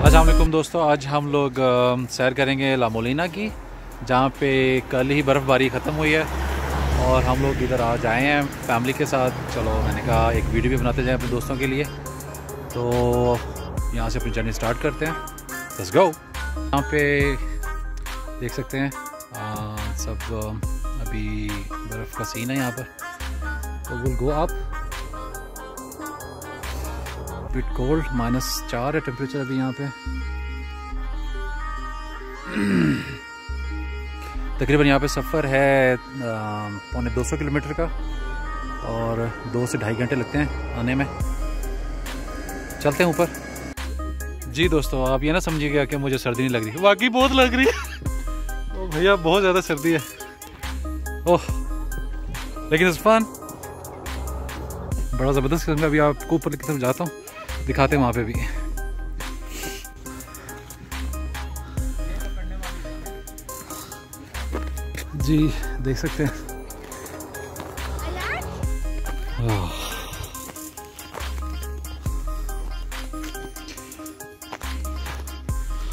अस्सलाम वालेकुम दोस्तों, आज हम लोग सैर करेंगे ला मोलिना की, जहाँ पे कल ही बर्फ़बारी ख़त्म हुई है और हम लोग इधर आज आए हैं फैमिली के साथ। चलो मैंने कहा एक वीडियो भी बनाते जाएं अपने दोस्तों के लिए, तो यहाँ से अपनी जर्नी स्टार्ट करते हैं। Let's go. यहाँ पे देख सकते हैं सब अभी बर्फ़ का सीन है यहाँ पर। तो will go up bit cold, -4 है टेम्परेचर अभी यहाँ पे। तकरीबन यहाँ पे सफ़र है 250 किलोमीटर का और 2 से ढाई घंटे लगते हैं आने में। चलते हैं ऊपर। जी दोस्तों, आप ये ना समझिएगा कि मुझे सर्दी नहीं लग रही, वाकई बहुत लग रही है। ओ भैया बहुत ज़्यादा सर्दी है। ओह लेकिन इट्स फन, बड़ा ज़बरदस्त किस्म। अभी आपको ऊपर की तरफ जाता हूँ, दिखाते हैं वहाँ पे भी। जी देख सकते हैं।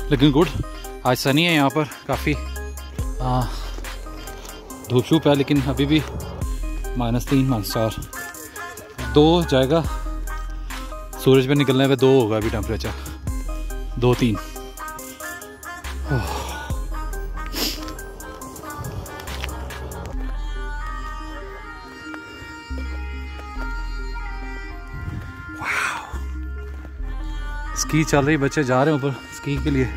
लेकिन गुड, आज सनी है यहाँ पर काफ़ी। धूप शूप है लेकिन अभी भी -3 -4 2 जाएगा। सूरज में निकलने पे 2 होगा अभी टेम्परेचर, 2-3। स्की चल रही, बच्चे जा रहे हैं ऊपर स्की के लिए।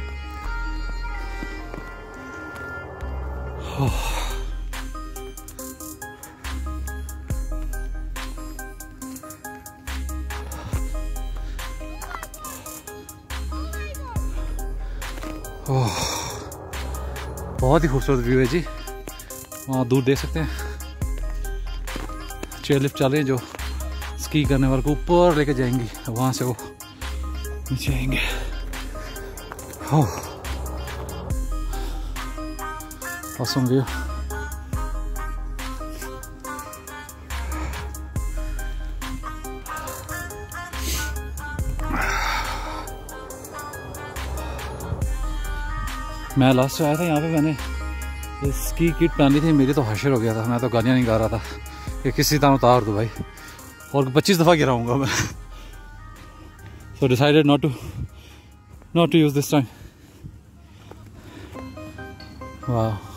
बहुत ही खूबसूरत व्यू है जी। वहाँ दूर देख सकते हैं चेयरलिफ्ट चल रही है, जो स्की करने वाले को ऊपर लेके जाएंगी, वहाँ से वो नीचे आएंगे। Awesome view. मैं लास्ट आया था यहाँ पे, मैंने स्की किट पहन ली थी, मेरी तो हशर हो गया था। मैं तो गालियाँ नहीं गा रहा था कि किसी तरह उतार दो भाई, और 25 दफ़ा गिराऊंगा मैं। So decided not to use this time. वाह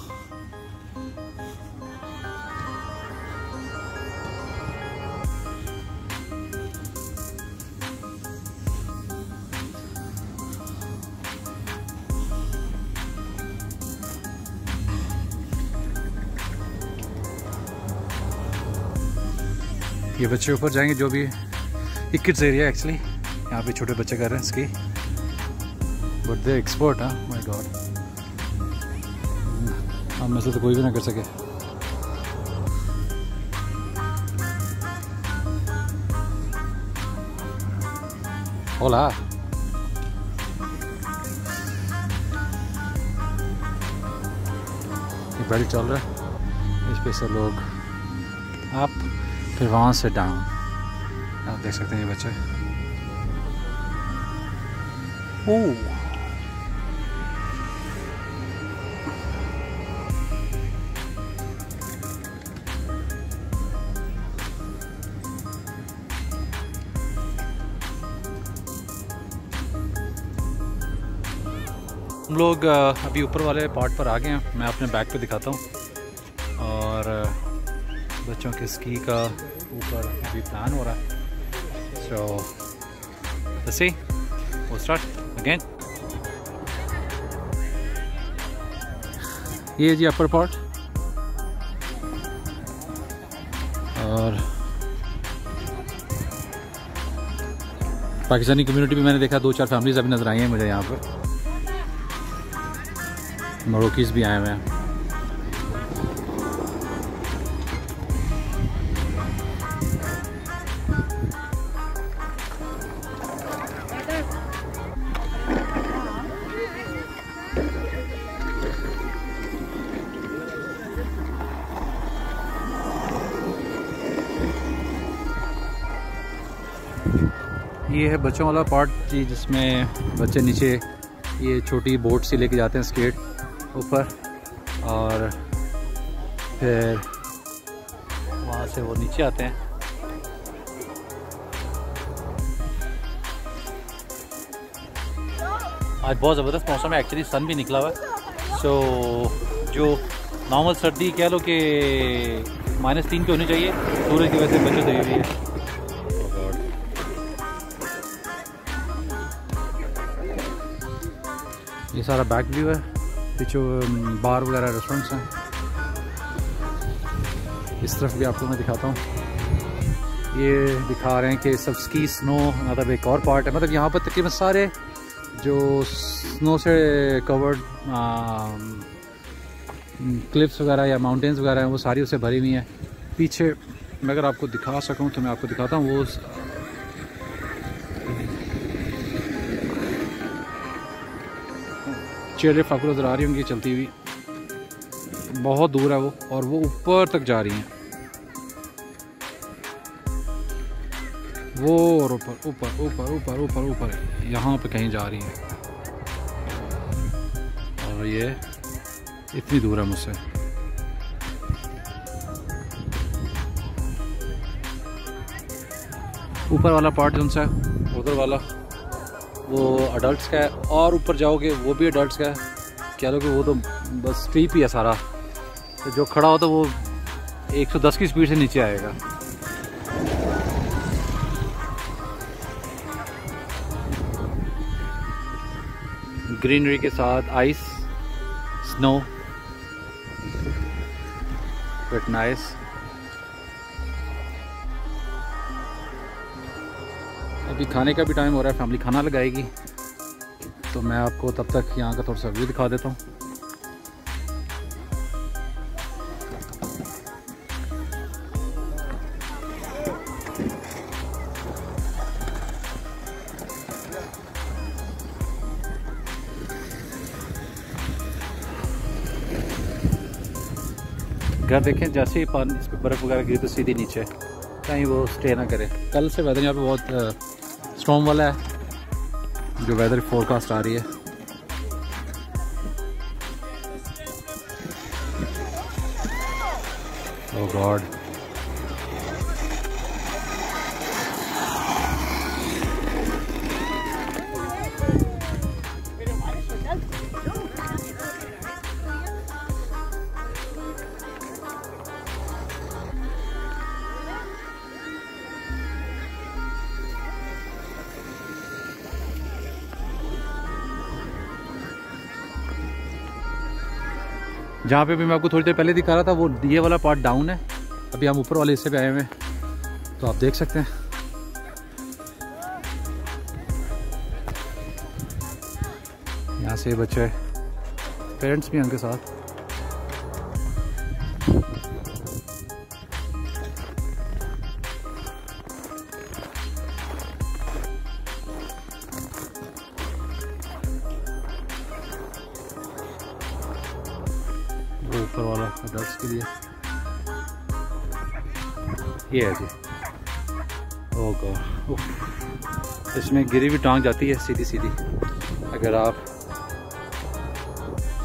ये बच्चे ऊपर जाएंगे, जो भी किड्स एरिया एक्चुअली यहाँ पे छोटे बच्चे कर रहे हैं स्की, बट दे एक्सपर्ट। हाँ माय गॉड, हम में से तो कोई भी ना कर सके। होला ये बेल्ट चल रहा है, इस पे से लोग आप फिर वहाँ से डाउन। आप देख सकते हैं ये बच्चे। ओ हम लोग अभी ऊपर वाले पार्ट पर आ गए हैं। मैं अपने बैक पे दिखाता हूँ, और बच्चों के स्की का ऊपर भी प्लान हो रहा है। सो लेट्स सी, वो स्टार्ट अगेन। ये जी अपर पार्ट, और पाकिस्तानी कम्युनिटी भी मैंने देखा 2-4 फैमिलीज अभी नज़र आई हैं मुझे यहाँ पर। मोरक्कीज़ भी आए हुए हैं। ये है बच्चों वाला पार्ट जी, जिसमें बच्चे नीचे ये छोटी बोट सी लेके जाते हैं स्केट ऊपर, और फिर वहाँ से वो नीचे आते हैं। आज बहुत ज़बरदस्त मौसम है, एक्चुअली सन भी निकला हुआ है। सो जो नॉर्मल सर्दी कह लो कि -3 की होनी चाहिए, सूरज की वजह से बचत हुई हुई है। ये सारा बैक व्यू है, पीछे बार वगैरह रेस्टोरेंट्स हैं। इस तरफ भी आपको मैं दिखाता हूँ। ये दिखा रहे हैं कि सब स्की स्नो, मतलब एक और पार्ट है, मतलब यहाँ पर तकरीबन सारे जो स्नो से कवर्ड क्लिप्स वगैरह या माउंटेन्स वगैरह हैं, वो सारी उससे भरी हुई हैं। पीछे मैं अगर आपको दिखा सकूँ तो मैं आपको दिखाता हूँ। वो चेयरलिफ्ट आपको नजर आ रही होंगी चलती हुई, बहुत दूर है वो, और वो ऊपर तक जा रही हैं वो, और ऊपर ऊपर ऊपर ऊपर ऊपर ऊपर यहाँ पे कहीं जा रही हैं, और ये इतनी दूर है मुझसे। ऊपर वाला पार्ट जो सा है, उधर वाला वो अडल्ट्स का है, और ऊपर जाओगे वो भी अडल्ट्स का है। कह लो कि वो तो बस स्ट्रीप ही है सारा, तो जो खड़ा हो तो वो 110 की स्पीड से नीचे आएगा। ग्रीनरी के साथ आइस, स्नो, बट नाइस। अभी खाने का भी टाइम हो रहा है, फैमिली खाना लगाएगी, तो मैं आपको तब तक यहाँ का थोड़ा सा व्यू दिखा देता हूँ। घर देखें, जैसे ही पानी इस पर बर्फ़ वगैरह गिरी तो सीधी नीचे, कहीं वो स्टे ना करे। कल से वेदर यहाँ पे बहुत स्टॉर्म वाला है, जो वेदर फोरकास्ट आ रही है। ओह गॉड, जहाँ पे भी मैं आपको थोड़ी देर पहले दिखा रहा था, वो ये वाला पार्ट डाउन है। अभी हम ऊपर वाले हिस्से पे आए हुए हैं, तो आप देख सकते हैं। यहाँ से बच्चे, पेरेंट्स भी उनके साथ। ऊपर वाला अडल्ट्स के लिए ये है जी। ओह, इसमें गिरी भी टांग जाती है सीधी सीधी। अगर आप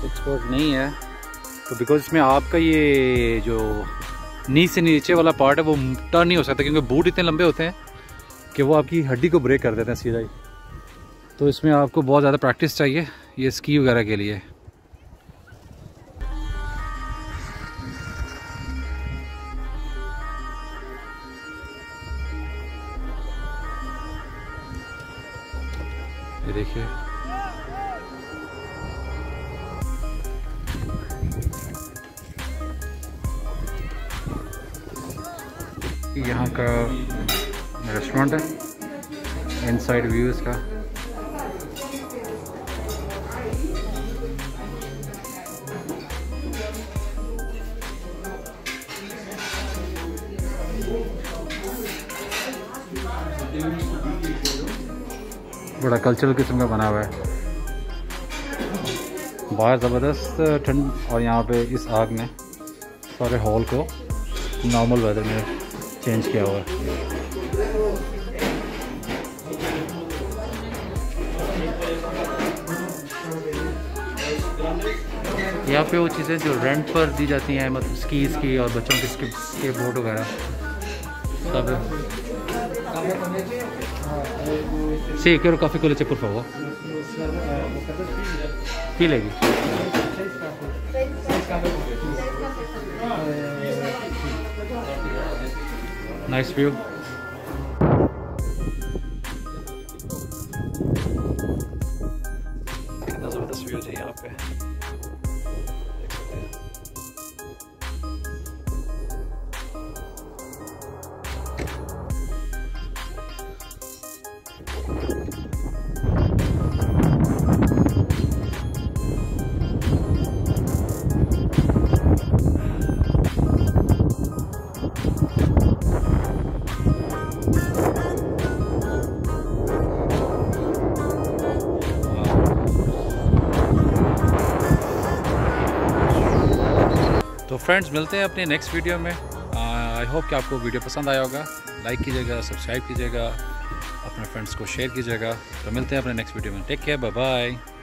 एक्सपर्ट नहीं है तो, बिकॉज इसमें आपका ये जो नी से नीचे वाला पार्ट है वो टर्न नहीं हो सकता, क्योंकि बूट इतने लंबे होते हैं कि वो आपकी हड्डी को ब्रेक कर देते हैं सीधा ही। तो इसमें आपको बहुत ज़्यादा प्रैक्टिस चाहिए, ये स्की वगैरह के लिए। ये देखिए, यहाँ का रेस्टोरेंट है, इनसाइड व्यू इसका। बड़ा कल्चरल किस्म का बना हुआ है, बाहर ज़बरदस्त ठंड, और यहाँ पे इस आग ने सारे हॉल को नॉर्मल वेदर में चेंज किया हुआ है। यहाँ पे वो चीज़ें जो रेंट पर दी जाती हैं, मतलब स्कीज़ की और बच्चों के स्केटबोर्ड वगैरह सब। सी करो काफ़ी को ले चेक करवाओ पी लेगी। Nice view. कितना ज़बरदस्त व्यू है यहाँ पे। तो फ्रेंड्स, मिलते हैं अपने नेक्स्ट वीडियो में। आई होप कि आपको वीडियो पसंद आया होगा। लाइक कीजिएगा, सब्सक्राइब कीजिएगा, अपने फ्रेंड्स को शेयर कीजिएगा। तो मिलते हैं अपने नेक्स्ट वीडियो में। Take care, bye bye.